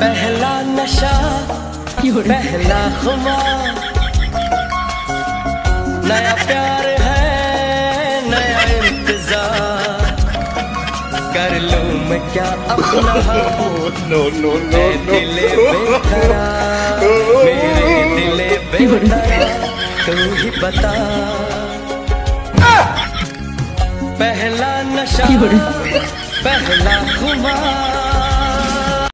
पहला नशा पहला खुमार नया प्यार है नया इंतजार कर लो मैं क्या अपना नो नो नो दिले बेकरार मेरे दिले बेकरार तू ही बता पहला नशा पहला खुमार